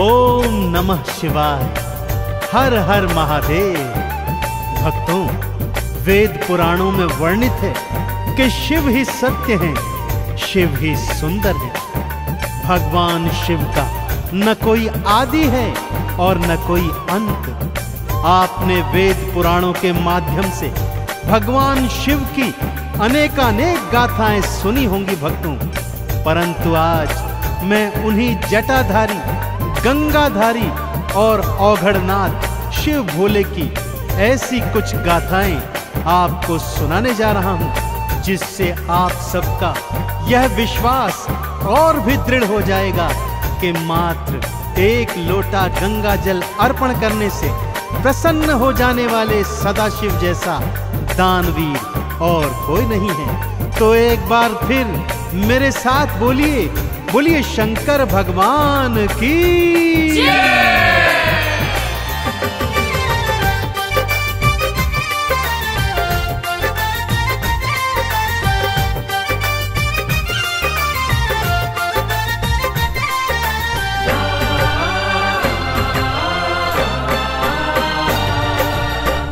ओम नमः शिवाय, हर हर महादेव। भक्तों, वेद पुराणों में वर्णित है कि शिव ही सत्य हैं, शिव ही सुंदर हैं। भगवान शिव का न कोई आदि है और न कोई अंत। आपने वेद पुराणों के माध्यम से भगवान शिव की अनेकानेक गाथाएं सुनी होंगी भक्तों, परंतु आज मैं उन्हीं जटाधारी, गंगाधारी और औघड़नाथ शिव भोले की ऐसी कुछ गाथाएं आपको सुनाने जा रहा हूं, जिससे आप सबका यह विश्वास और भी दृढ़ हो जाएगा कि मात्र एक लोटा गंगा जल अर्पण करने से प्रसन्न हो जाने वाले सदाशिव जैसा दानवीर और कोई नहीं है। तो एक बार फिर मेरे साथ बोलिए, बोलिए शंकर भगवान की जय।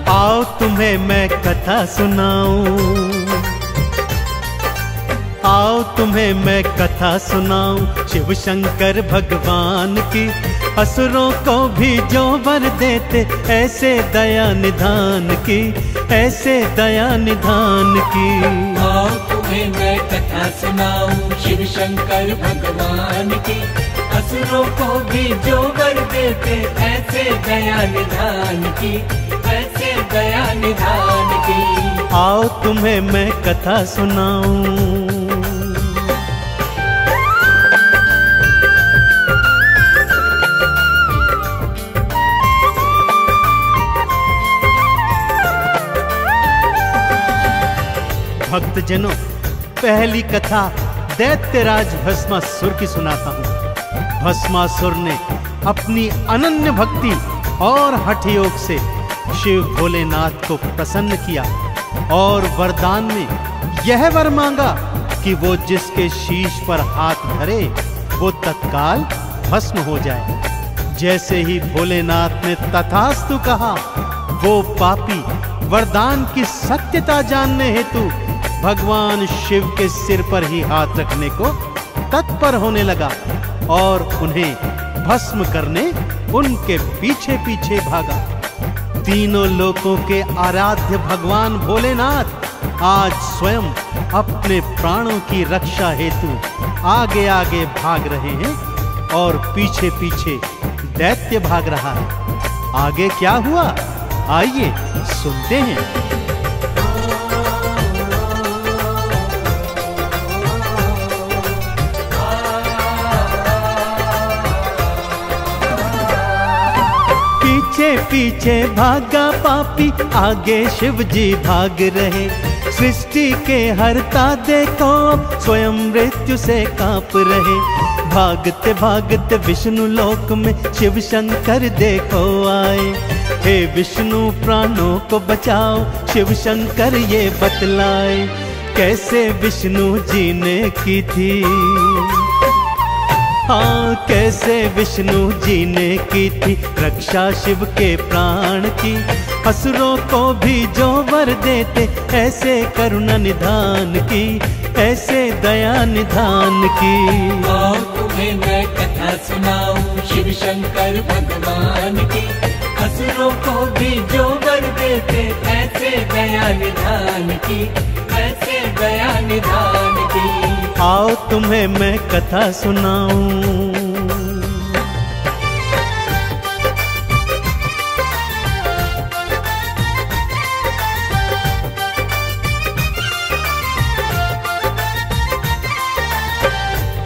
आओ तुम्हें मैं कथा सुनाऊं, आओ तुम्हें मैं कथा सुनाऊं शिव शंकर भगवान की। असुरों को भी जो वर देते ऐसे दया निधान की, ऐसे दया निधान की। आओ तुम्हें मैं कथा सुनाऊं शिव शंकर भगवान की। असुरों को भी जो वर देते ऐसे दया निधान की, ऐसे दया निधान की। आओ तुम्हें मैं कथा सुनाऊं। भक्तजनों, पहली कथा दैत्यराज भस्मासुर की सुनाता हूं। भस्मासुर ने अपनी अनन्य भक्ति और हठयोग से शिव भोलेनाथ को प्रसन्न किया और वरदान में यह वर मांगा कि वो जिसके शीश पर हाथ धरे वो तत्काल भस्म हो जाए। जैसे ही भोलेनाथ ने तथास्तु कहा, वो पापी वरदान की सत्यता जानने हेतु भगवान शिव के सिर पर ही हाथ रखने को तत्पर होने लगा और उन्हें भस्म करने उनके पीछे पीछे भागा। तीनों लोकों के आराध्य भगवान भोलेनाथ आज स्वयं अपने प्राणों की रक्षा हेतु आगे आगे भाग रहे हैं और पीछे पीछे दैत्य भाग रहा है। आगे क्या हुआ, आइए सुनते हैं। पीछे पीछे भागा पापी, आगे शिव जी भाग रहे। सृष्टि के हरता देखो स्वयं मृत्यु से कांप रहे। भागते भागते विष्णु लोक में शिव शंकर देखो आए। हे विष्णु प्राणों को बचाओ, शिव शंकर ये बतलाए कैसे विष्णु जी ने की थी, हाँ कैसे विष्णु जी ने की थी रक्षा शिव के प्राण की। असुरों को भी जो वर देते ऐसे करुणा निधान की, ऐसे दया निधान की। आओ तुम्हें मैं कथा सुनाऊं शिव शंकर भगवान की। असुरों को भी जो वर देते ऐसे दया निधान की, ऐसे दया निधान की। आओ तुम्हें मैं कथा सुनाऊं।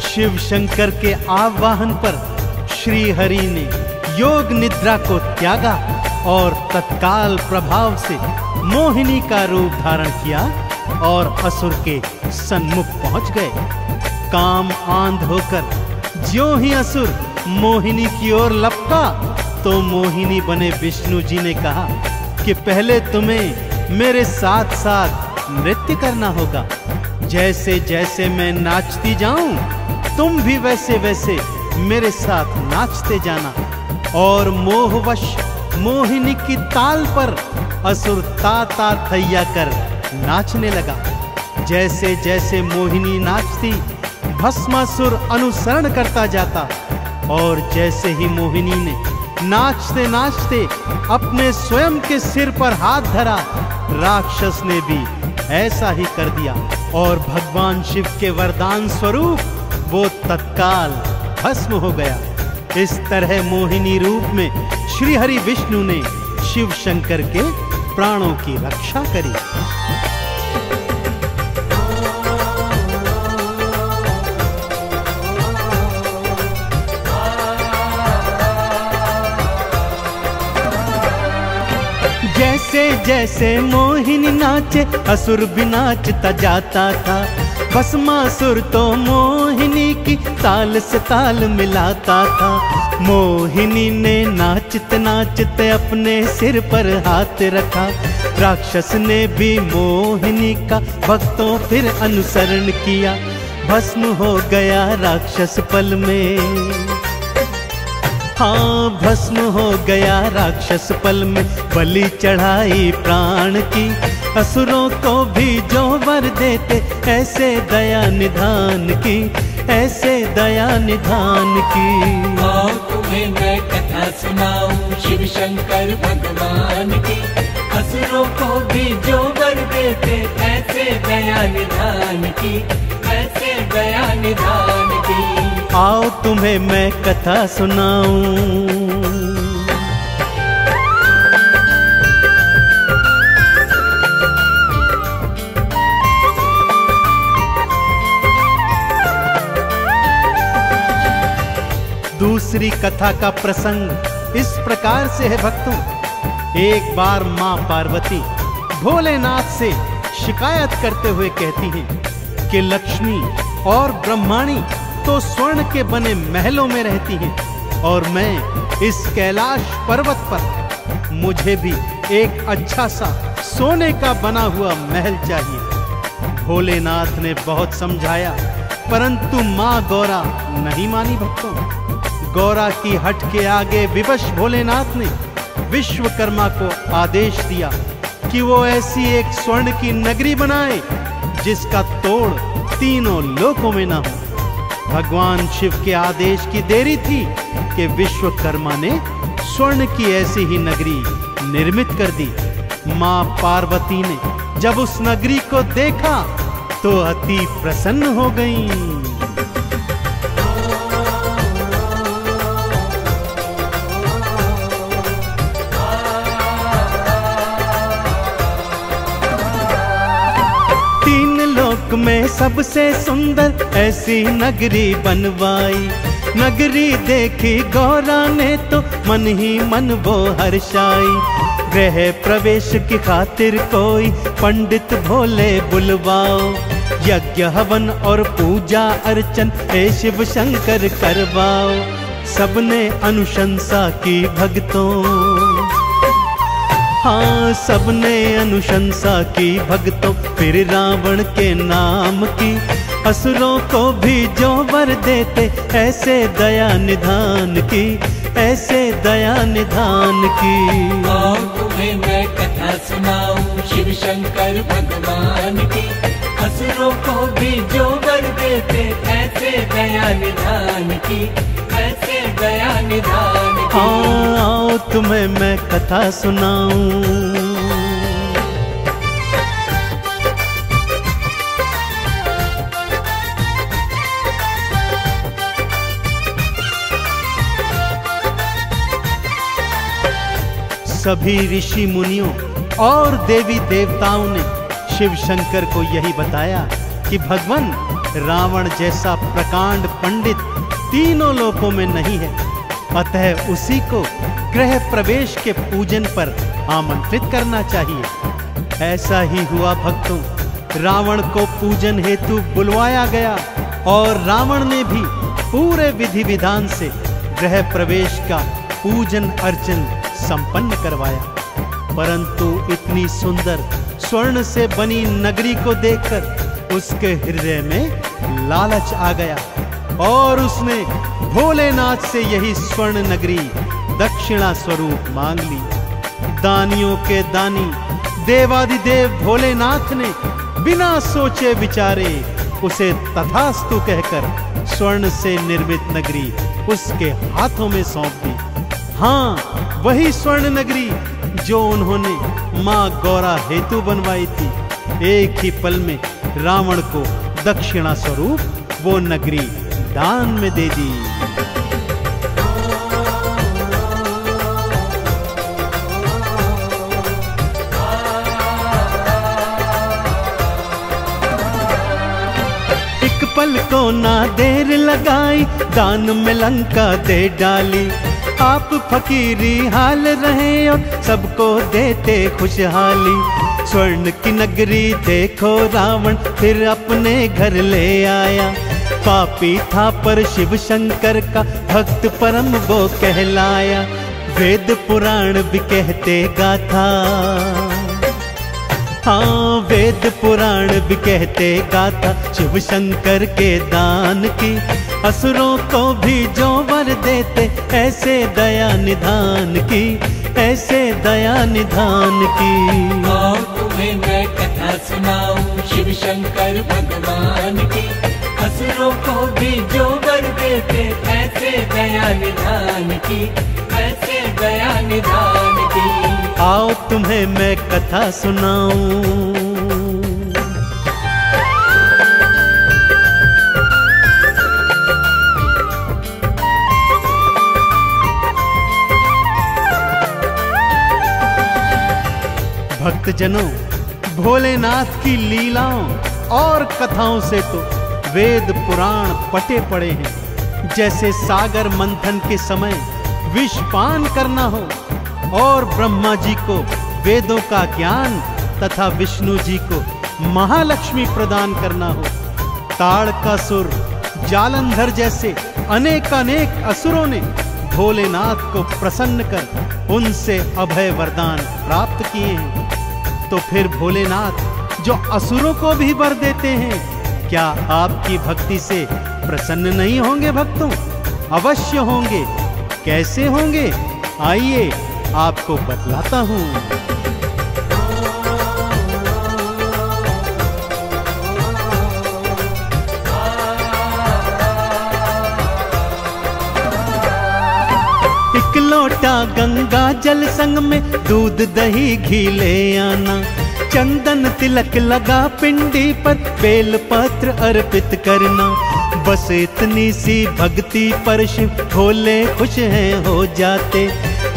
शिव शंकर के आवाहन पर श्री हरि ने योग निद्रा को त्यागा और तत्काल प्रभाव से मोहिनी का रूप धारण किया और असुर के सन्मुख पहुंच गए। काम आंध होकर ज्यों ही असुर मोहिनी की ओर लपका तो मोहिनी बने विष्णु जी ने कहा कि पहले तुम्हें मेरे साथ साथ नृत्य करना होगा। जैसे जैसे मैं नाचती जाऊं तुम भी वैसे वैसे मेरे साथ नाचते जाना और मोहवश मोहिनी की ताल पर असुर ताता थैया कर नाचने लगा। जैसे जैसे मोहिनी नाचती भस्मासुर अनुसरण करता जाता और जैसे ही मोहिनी ने नाचते नाचते अपने स्वयं के सिर पर हाथ धरा राक्षस ने भी ऐसा ही कर दिया और भगवान शिव के वरदान स्वरूप वो तत्काल भस्म हो गया। इस तरह मोहिनी रूप में श्री हरि विष्णु ने शिव शंकर के प्राणों की रक्षा करी। जैसे जैसे मोहिनी नाचे असुर भी नाचता जाता था, भस्मासुर तो मोहिनी की ताल से ताल मिलाता था। मोहिनी ने नाचते नाचते अपने सिर पर हाथ रखा, राक्षस ने भी मोहिनी का भक्तों फिर अनुसरण किया। भस्म हो गया राक्षस पल में, हाँ भस्म हो गया राक्षस पल में। बलि चढ़ाई प्राण की असुरों को भी जो वर देते, ऐसे दया निधान की, ऐसे दया निधान की। आओ तुम्हें मैं कथा सुनाऊं शिव शंकर भगवान की, असुरों को भी जो वर देते, ऐसे दया निधान की, ऐसे दया निधान की। आओ तुम्हें मैं कथा सुनाऊं। दूसरी कथा का प्रसंग इस प्रकार से है भक्तों। एक बार माँ पार्वती भोलेनाथ से शिकायत करते हुए कहती हैं कि लक्ष्मी और ब्रह्माणी तो स्वर्ण के बने महलों में रहती हैं और मैं इस कैलाश पर्वत पर, मुझे भी एक अच्छा सा सोने का बना हुआ महल चाहिए। भोलेनाथ ने बहुत समझाया परंतु माँ गौरा नहीं मानी। भक्तों, गौरा की हट के आगे विवश भोलेनाथ ने विश्वकर्मा को आदेश दिया कि वो ऐसी एक स्वर्ण की नगरी बनाए जिसका तोड़ तीनों लोकों में ना हो। भगवान शिव के आदेश की देरी थी कि विश्वकर्मा ने स्वर्ण की ऐसी ही नगरी निर्मित कर दी। माँ पार्वती ने जब उस नगरी को देखा तो अति प्रसन्न हो गईं। में सबसे सुंदर ऐसी नगरी बनवाई, नगरी देखी गौरा ने तो मन ही मन वो हर्षाई। गृह प्रवेश की खातिर कोई पंडित भोले बुलवाओ, यज्ञ हवन और पूजा अर्चन हे शिव शंकर करवाओ। सबने अनुशंसा की भक्तों, हाँ सबने अनुशंसा की भक्तों। फिर रावण के नाम की असुरों को भी जो वर देते, ऐसे दया निधान की, ऐसे दया निधान की। आओ तुम्हें मैं कथा सुनाऊं शिव शंकर भगवान की, असुरों को भी जो वर देते, ऐसे दया निधान की, ऐसे दया निधान की। आओ तुम्हें मैं कथा सुनाऊं। सभी ऋषि मुनियों और देवी देवताओं ने शिव शंकर को यही बताया कि भगवान रावण जैसा प्रकांड पंडित तीनों लोकों में नहीं है, अतः उसी को गृह प्रवेश के पूजन पर आमंत्रित करना चाहिए। ऐसा ही हुआ भक्तों, रावण को पूजन हेतु बुलवाया गया और रावण ने भी पूरे विधि विधान से गृह प्रवेश का पूजन अर्चन संपन्न करवाया। परंतु इतनी सुंदर स्वर्ण से बनी नगरी को देखकर उसके हृदय में लालच आ गया और उसने भोलेनाथ से यही स्वर्ण नगरी दक्षिणा स्वरूप मांग ली। दानियों के दानी देवादिदेव भोलेनाथ ने बिना सोचे विचारे उसे तथास्तु कहकर स्वर्ण से निर्मित नगरी उसके हाथों में सौंप दी। हाँ, वही स्वर्ण नगरी जो उन्होंने मां गौरा हेतु बनवाई थी। एक ही पल में रावण को दक्षिणा स्वरूप वो नगरी दान में दे दी। एक पल को ना देर लगाई, दान में लंका दे डाली। आप फकीरी हाल रहे और सबको देते खुशहाली। स्वर्ण की नगरी देखो रावण फिर अपने घर ले आया। पापी था पर शिव शंकर का भक्त परम वो कहलाया। वेद पुराण भी कहते गाथा, हाँ वेद पुराण भी कहते गाथा शिव शंकर के दान की। असुरों को भी जो वर देते ऐसे दया निधान की, ऐसे दया निधान की। आओ तुम्हें मैं कथा सुनाऊं शिव शंकर भगवान की। असुरों को भी जो वर देते ऐसे दया निधान की, ऐसे दया निधान की। आओ तुम्हें मैं कथा सुनाऊं। भक्तजनों, भोलेनाथ की लीलाओं और कथाओं से तो वेद पुराण पटे पड़े हैं। जैसे सागर मंथन के समय विषपान करना हो और ब्रह्मा जी को वेदों का ज्ञान तथा विष्णु जी को महालक्ष्मी प्रदान करना हो, ताड़कासुर, जालंधर जैसे अनेकानेक असुरों ने भोलेनाथ को प्रसन्न कर उनसे अभय वरदान प्राप्त किए हैं। तो फिर भोलेनाथ जो असुरों को भी वर देते हैं, क्या आपकी भक्ति से प्रसन्न नहीं होंगे भक्तों? अवश्य होंगे। कैसे होंगे, आइए आपको बतलाता हूँ। लोटा गंगा जल संग में दूध दही घी ले आना। चंदन तिलक लगा पिंडी पर बेल पत्र अर्पित करना। बस इतनी सी भक्ति पर शिव भोले खुश हैं हो जाते।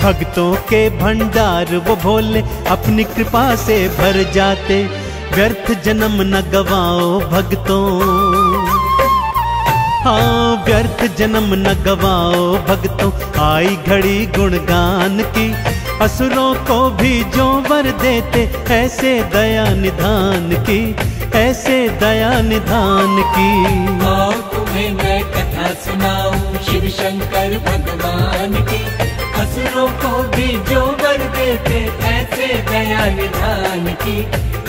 भक्तों के भंडार वो भोले अपनी कृपा से भर जाते। व्यर्थ जन्म न गवाओ भक्तों, हाँ व्यर्थ जन्म न गवाओ भक्तों। आई घड़ी गुणगान की, असुरों को भी जो वर देते ऐसे दया निधान की, ऐसे दया निधान की। आओ तुम्हें मैं कथा सुनाऊं शिव शंकर भगवान की। असुरों को भी जो वर देते ऐसे दया निधान की,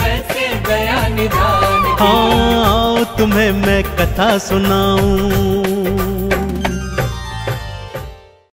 ऐसे दया निधान। हाँ, आओ तुम्हें मैं कथा सुनाऊं।